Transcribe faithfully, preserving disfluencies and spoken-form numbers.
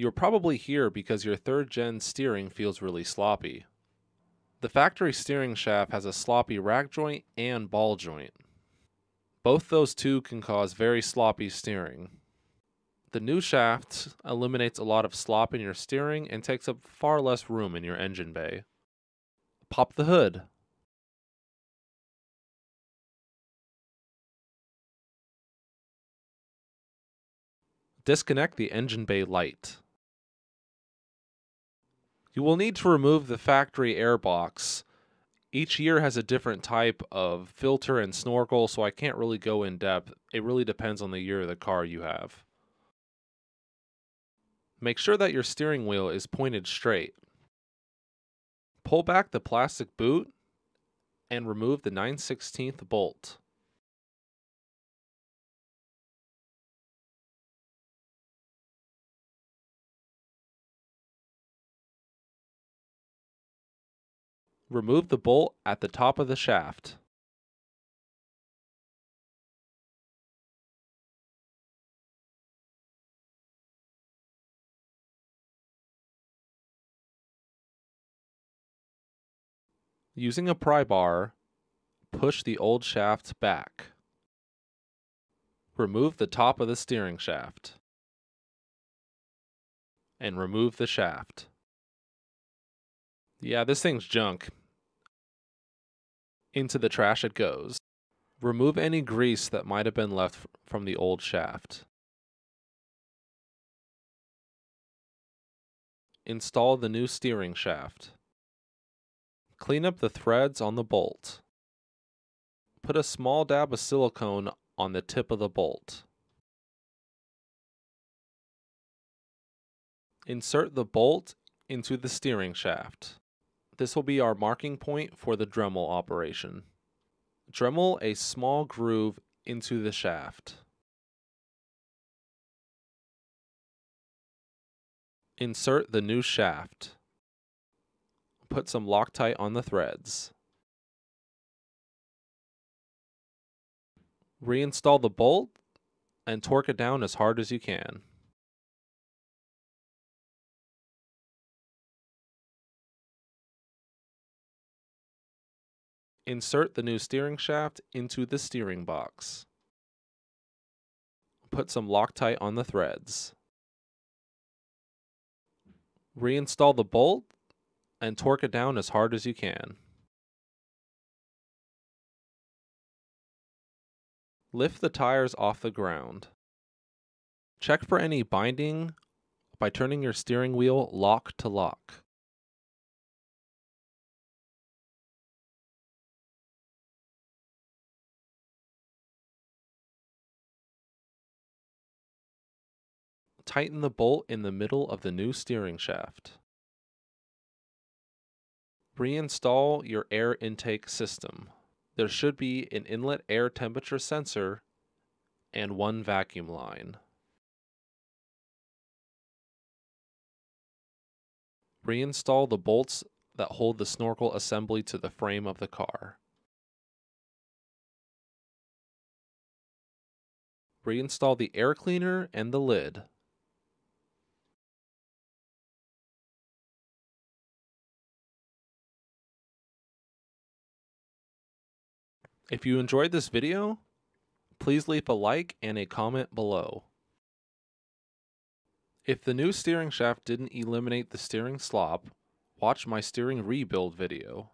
You're probably here because your third gen steering feels really sloppy. The factory steering shaft has a sloppy rack joint and ball joint. Both those two can cause very sloppy steering. The new shaft eliminates a lot of slop in your steering and takes up far less room in your engine bay. Pop the hood. Disconnect the engine bay light. You will need to remove the factory air box. Each year has a different type of filter and snorkel, so I can't really go in depth. It really depends on the year of the car you have. Make sure that your steering wheel is pointed straight. Pull back the plastic boot and remove the nine sixteenths bolt. Remove the bolt at the top of the shaft. Using a pry bar, push the old shaft back. Remove the top of the steering shaft. And remove the shaft. Yeah, this thing's junk. Into the trash it goes. Remove any grease that might have been left from the old shaft. Install the new steering shaft. Clean up the threads on the bolt. Put a small dab of silicone on the tip of the bolt. Insert the bolt into the steering shaft. This will be our marking point for the Dremel operation. Dremel a small groove into the shaft. Insert the new shaft. Put some Loctite on the threads. Reinstall the bolt and torque it down as hard as you can. Insert the new steering shaft into the steering box. Put some Loctite on the threads. Reinstall the bolt and torque it down as hard as you can. Lift the tires off the ground. Check for any binding by turning your steering wheel lock to lock. Tighten the bolt in the middle of the new steering shaft. Reinstall your air intake system. There should be an inlet air temperature sensor and one vacuum line. Reinstall the bolts that hold the snorkel assembly to the frame of the car. Reinstall the air cleaner and the lid. If you enjoyed this video, please leave a like and a comment below. If the new steering shaft didn't eliminate the steering slop, watch my steering rebuild video.